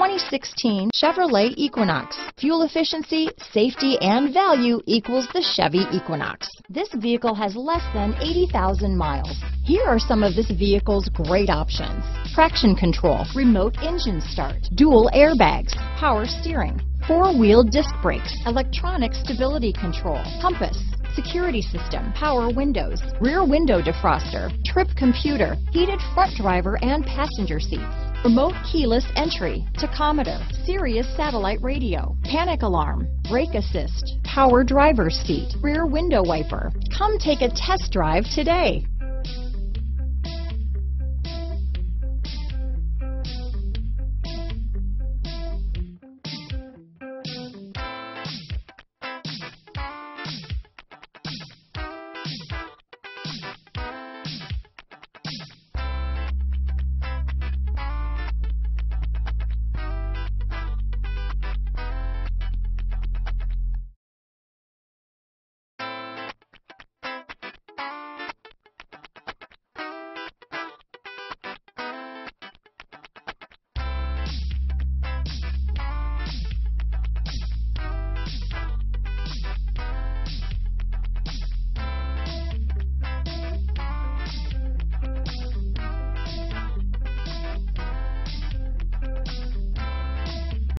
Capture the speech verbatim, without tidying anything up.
twenty sixteen Chevrolet Equinox. Fuel efficiency, safety, and value equals the Chevy Equinox. This vehicle has less than eighty thousand miles. Here are some of this vehicle's great options: traction control, remote engine start, dual airbags, power steering, four-wheel disc brakes, electronic stability control, compass, security system, power windows, rear window defroster, trip computer, heated front driver and passenger seats, remote keyless entry, tachometer, Sirius satellite radio, panic alarm, brake assist, power driver's seat, rear window wiper. Come take a test drive today.